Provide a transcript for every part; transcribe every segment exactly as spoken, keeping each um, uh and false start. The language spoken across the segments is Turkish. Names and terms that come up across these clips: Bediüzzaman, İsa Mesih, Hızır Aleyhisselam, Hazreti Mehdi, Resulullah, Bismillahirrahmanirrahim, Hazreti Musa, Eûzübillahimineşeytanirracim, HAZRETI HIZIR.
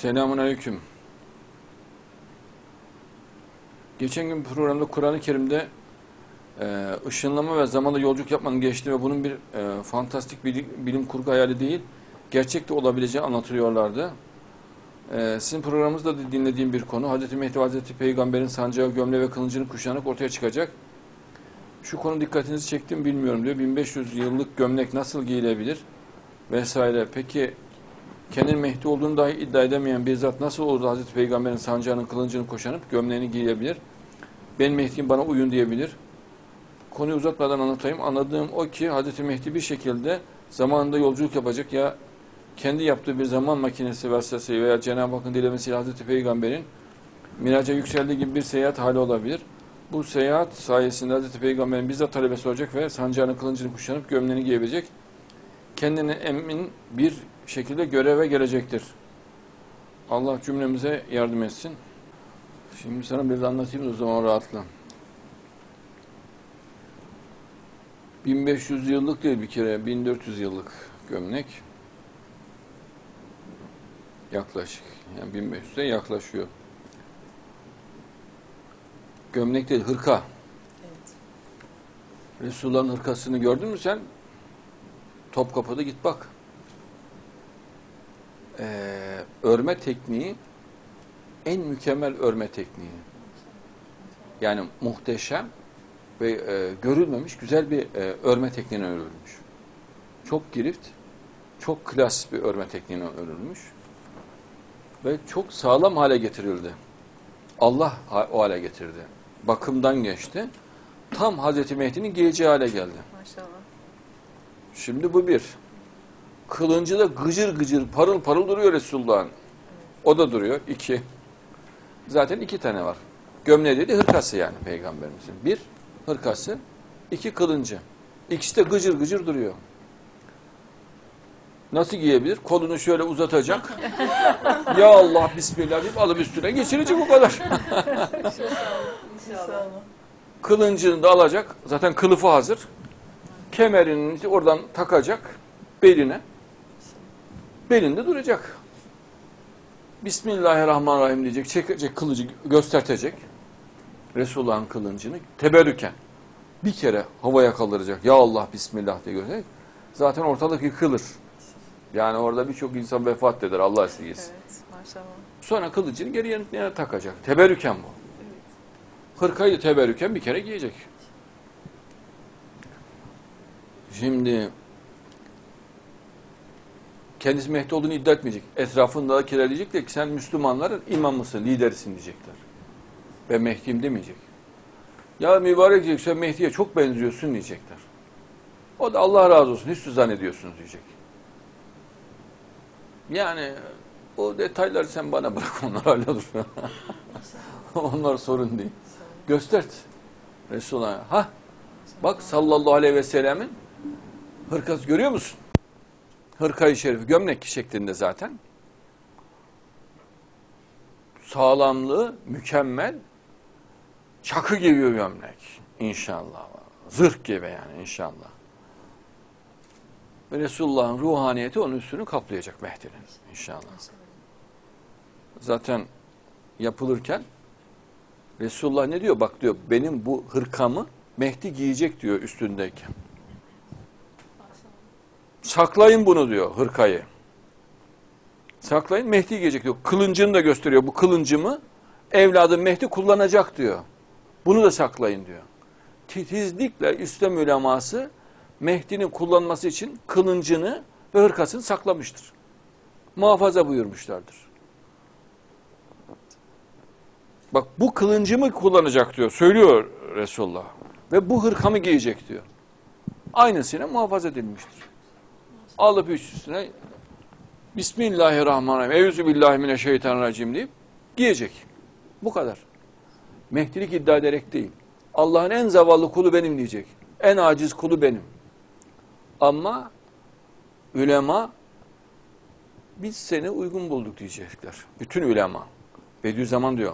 Selamun Aleyküm. Geçen gün programda Kur'an-ı Kerim'de e, ışınlama ve zamanda yolculuk yapmanın geçtiği ve bunun bir e, fantastik bilim, bilim kurgu hayali değil, gerçekte olabileceği anlatılıyorlardı. E, sizin programınızda dinlediğim bir konu. Hazreti Mehdi ve Hazreti Peygamber'in sancağı, gömleği ve kılıncını kuşanarak ortaya çıkacak. Şu konu dikkatinizi çekti mi bilmiyorum diyor. bin beş yüz yıllık gömlek nasıl giyilebilir? Vesaire. Peki kendinin Mehdi olduğunu dahi iddia edemeyen bir zat nasıl olur da Hazreti Peygamber'in sancağının kılıncını kuşanıp gömleğini giyebilir? Ben Mehdi'yim, bana uyun diyebilir. Konuyu uzatmadan anlatayım. Anladığım o ki Hazreti Mehdi bir şekilde zamanında yolculuk yapacak, ya kendi yaptığı bir zaman makinesi vasıtasıyla veya Cenab-ı Hakk'ın dilemesiyle Hazreti Peygamber'in miraca yükseldiği gibi bir seyahat hali olabilir. Bu seyahat sayesinde Hazreti Peygamber'in bizzat talebesi olacak ve sancağının kılıncını kuşanıp gömleğini giyebilecek. Kendine emin bir şekilde göreve gelecektir. Allah cümlemize yardım etsin. Şimdi sana biraz anlatayım da o zaman rahatla. bin beş yüz yıllık değil bir kere, bin dört yüz yıllık gömlek. Yaklaşık. Yani bin beş yüze yaklaşıyor. Gömlek değil, hırka. Evet. Resulullah'ın hırkasını gördün mü sen? Topkapı'da git bak. Ee, örme tekniği en mükemmel örme tekniği. Yani muhteşem ve e, görülmemiş güzel bir e, örme tekniğine örülmüş. Çok girift, çok klas bir örme tekniğine örülmüş. Ve çok sağlam hale getirildi. Allah o hale getirdi. Bakımdan geçti. Tam Hazreti Mehdi'nin giyeceği hale geldi. Maşallah. Şimdi bu bir. Kılıncı da gıcır gıcır, parıl parıl duruyor Resulullah'ın. O da duruyor. İki. Zaten iki tane var. Gömleği dedi, hırkası yani Peygamberimizin. Bir, hırkası. İki, kılıncı. İkisi de gıcır gıcır duruyor. Nasıl giyebilir? Kolunu şöyle uzatacak. Ya Allah, Bismillah deyip alıp üstüne geçirecek o kadar. Kılıncını da alacak. Zaten kılıfı hazır. Kemerini oradan takacak beline. Belinde duracak. Bismillahirrahmanirrahim diyecek. Çekecek kılıcı, göstertecek. Resulullah'ın kılıncını teberrüken bir kere havaya kaldıracak. Ya Allah, Bismillah diye gösterecek. Zaten ortalık yıkılır. Yani orada birçok insan vefat eder. Allah esirgesin. Evet, maşallah. Sonra kılıcını geri yerine takacak. Teberrüken bu. Evet. Hırkayı teberrüken bir kere giyecek. Şimdi kendisi Mehdi olduğunu iddia etmeyecek. Etrafındakiler diyecekler ki sen Müslümanların imamısın, liderisin diyecekler. Ben Mehdi'yim demeyecek. Ya mübarek diyecek, sen Mehdi'ye çok benziyorsun diyecekler. O da Allah razı olsun, hiç zannediyorsunuz diyecek. Yani o detayları sen bana bırak, onlar hallolur. Onlar sorun değil. Göstert Resulullah'a. Ha, bak sallallahu aleyhi ve sellemin hırkası görüyor musun? Hırka-i şerif, gömlek şeklinde zaten. Sağlamlığı mükemmel. Çakı gibi gömlek. İnşallah. Zırh gibi yani inşallah. Ve Resulullah'ın ruhaniyeti onun üstünü kaplayacak Mehdi'nin inşallah. Zaten yapılırken Resulullah ne diyor? Bak diyor, benim bu hırkamı Mehdi giyecek diyor üstündeyken. Saklayın bunu diyor, hırkayı. Saklayın, Mehdi giyecek diyor. Kılıncını da gösteriyor. Bu kılıncımı evladım Mehdi kullanacak diyor. Bunu da saklayın diyor. Titizlikle İslam uleması Mehdi'nin kullanması için kılıncını ve hırkasını saklamıştır. Muhafaza buyurmuşlardır. Bak bu kılıncımı kullanacak diyor. Söylüyor Resulullah. Ve bu hırkamı giyecek diyor. Aynısıyla muhafaza edilmiştir. Alıp üstüne Bismillahirrahmanirrahim, Eûzübillahimineşeytanirracim deyip giyecek. Bu kadar. Mehdilik iddia ederek değil. Allah'ın en zavallı kulu benim diyecek. En aciz kulu benim. Ama ulema biz seni uygun bulduk diyecekler. Bütün ulema. Bediüzzaman diyor.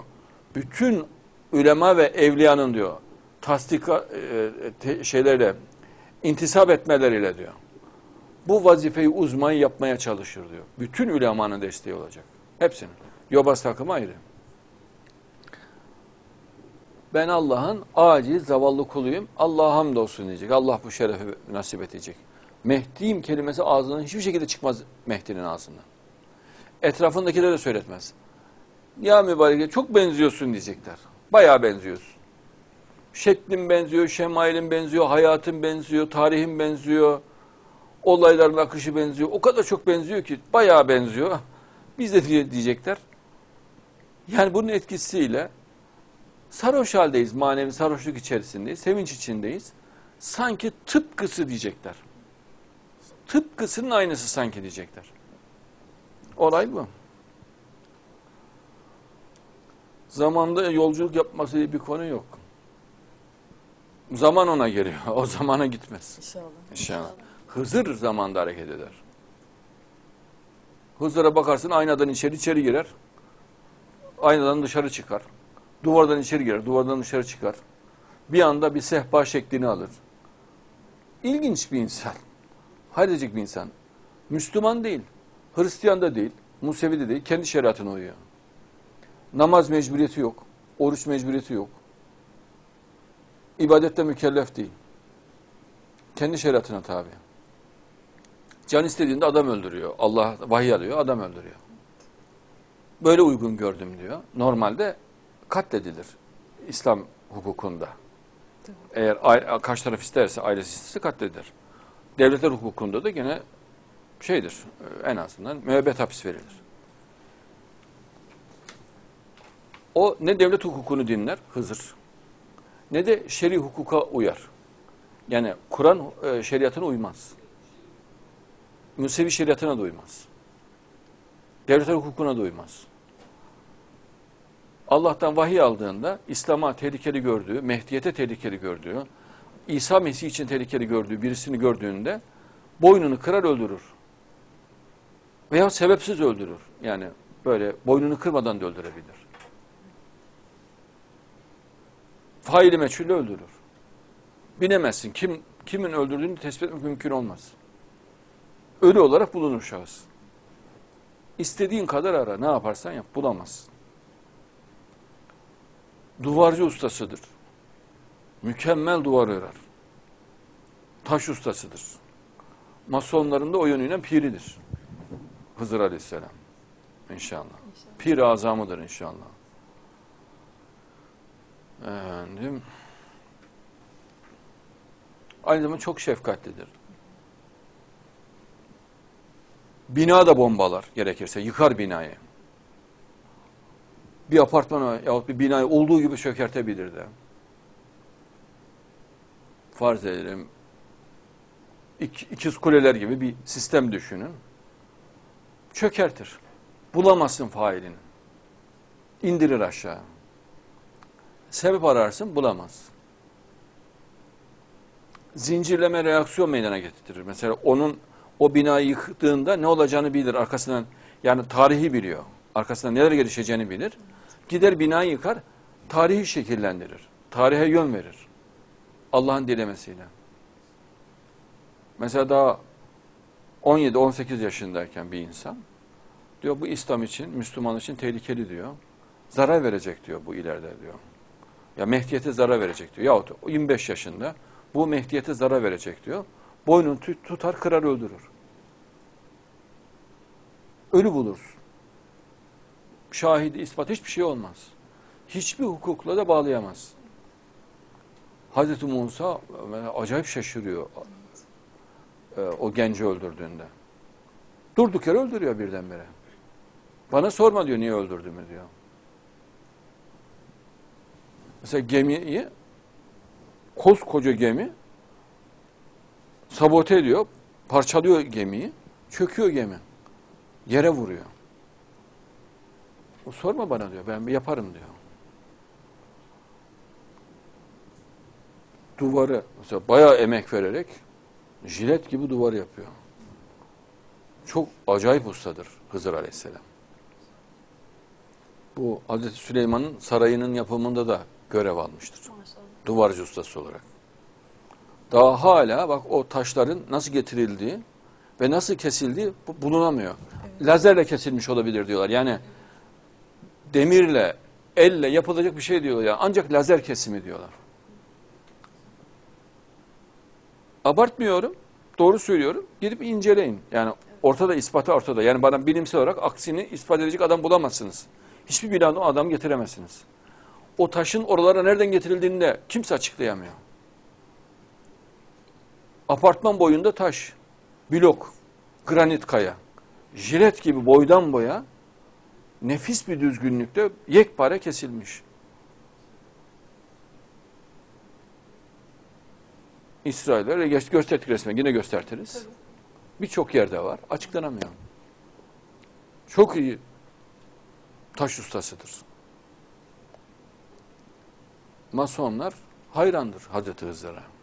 Bütün ulema ve evliyanın diyor tasdika e, te, şeylerle intisap etmeleriyle diyor. Bu vazifeyi uzman yapmaya çalışır diyor. Bütün ulemanın desteği olacak. Hepsinin. Yobaz takımı ayrı. Ben Allah'ın aciz, zavallı kuluyum. Allah'a hamdolsun diyecek. Allah bu şerefi nasip edecek. Mehdi'yim kelimesi ağzından hiçbir şekilde çıkmaz Mehdi'nin ağzından. Etrafındakilere de söyletmez. Ya mübarek, çok benziyorsun diyecekler. Bayağı benziyorsun. Şeklim benziyor, şemailim benziyor, hayatım benziyor, tarihim benziyor. Olayların akışı benziyor. O kadar çok benziyor ki bayağı benziyor. Biz de diyecekler. Yani bunun etkisiyle sarhoş haldeyiz, manevi sarhoşluk içerisindeyiz, sevinç içindeyiz. Sanki tıpkısı diyecekler. Tıpkısının aynısı sanki diyecekler. Olay bu. Zamanda yolculuk yapması diye bir konu yok. Zaman ona geliyor. O zamana gitmez. İnşallah. İnşallah. Hızır zamanda hareket eder. Hızır'a bakarsın, aynadan içeri içeri girer. Aynadan dışarı çıkar. Duvardan içeri girer, duvardan dışarı çıkar. Bir anda bir sehpa şeklini alır. İlginç bir insan. Hayrecik bir insan. Müslüman değil. Hristiyan da değil. Musevi de değil. Kendi şeriatına uyuyor. Namaz mecburiyeti yok. Oruç mecburiyeti yok. İbadette mükellef değil. Kendi şeriatına tabi. Can istediğinde adam öldürüyor. Allah vahiy alıyor, adam öldürüyor. Böyle uygun gördüm diyor. Normalde katledilir İslam hukukunda. Eğer kaç taraf isterse, ailesi isterse katledilir. Devletler hukukunda da gene şeydir, en azından müebbet hapis verilir. O ne devlet hukukunu dinler, Hızır, ne de şer'i hukuka uyar. Yani Kur'an e, şeriatına uymaz. Musevi şeriatına da uymaz. Devletler hukukuna da uymaz. Allah'tan vahiy aldığında İslam'a tehlikeli gördüğü, Mehdiyet'e tehlikeli gördüğü, İsa Mesih için tehlikeli gördüğü birisini gördüğünde boynunu kırar öldürür. Veya sebepsiz öldürür. Yani böyle boynunu kırmadan da öldürebilir. Faili meçhulle öldürür. Bilemezsin. Kim, kimin öldürdüğünü tespit etmek mümkün olmaz. Ölü olarak bulunur şahıs. İstediğin kadar ara. Ne yaparsan yap. Bulamazsın. Duvarcı ustasıdır. Mükemmel duvar örer. Taş ustasıdır. Masonların da o yönüyle piridir. Hızır Aleyhisselam. İnşallah. İnşallah. Pir azamıdır inşallah. Efendim. Aynı zamanda çok şefkatlidir. Bina da bombalar gerekirse. Yıkar binayı. Bir apartmanı yahut bir binayı olduğu gibi çökertebilir de. Farz edelim. İk, ikiz kuleler gibi bir sistem düşünün. Çökertir. Bulamazsın failini. İndirir aşağı. Sebep ararsın, bulamaz. Zincirleme reaksiyon meydana getirir. Mesela onun o binayı yıktığında ne olacağını bilir. Arkasından, yani tarihi biliyor. Arkasından neler gelişeceğini bilir. Gider binayı yıkar, tarihi şekillendirir. Tarihe yön verir. Allah'ın dilemesiyle. Mesela daha on yedi on sekiz yaşındayken bir insan diyor bu İslam için, Müslüman için tehlikeli diyor. Zarar verecek diyor bu ileride diyor. Ya Mehdiyet'e zarar verecek diyor. Yahut yirmi beş yaşında bu Mehdiyet'e zarar verecek diyor. Boynunu tutar, kırar, öldürür. Ölü bulursun. Şahidi, ispat hiçbir şey olmaz. Hiçbir hukukla da bağlayamaz. Hazreti Musa acayip şaşırıyor o genci öldürdüğünde. Durduk yere öldürüyor birdenbire. Bana sorma diyor niye öldürdüğümü diyor. Mesela gemiyi, koskoca gemi sabote ediyor, parçalıyor gemiyi, çöküyor gemi, yere vuruyor. O sorma bana diyor, ben yaparım diyor. Duvarı, mesela bayağı emek vererek jilet gibi duvar yapıyor. Çok acayip ustadır Hızır Aleyhisselam. Bu Hazreti Süleyman'ın sarayının yapımında da görev almıştır. Maşallah. Duvarcı ustası olarak. Daha hala bak o taşların nasıl getirildiği ve nasıl kesildiği bulunamıyor. Evet. lazerle kesilmiş olabilir diyorlar. Yani demirle, elle yapılacak bir şey diyorlar. Yani ancak lazer kesimi diyorlar. Abartmıyorum. Doğru söylüyorum. Gidip inceleyin. Yani ortada, ispatı ortada. Yani bana bilimsel olarak aksini ispat edecek adam bulamazsınız. Hiçbir bilimde adam getiremezsiniz. O taşın oralara nereden getirildiğini de kimse açıklayamıyor. Apartman boyunda taş, blok, granit kaya, jilet gibi boydan boya nefis bir düzgünlükte yekpare kesilmiş. İsrail'e gösterdik resmen, yine göstertiriz. Birçok yerde var, açıklanamıyor. Çok iyi taş ustasıdır. Masonlar hayrandır Hazreti Hızır'a.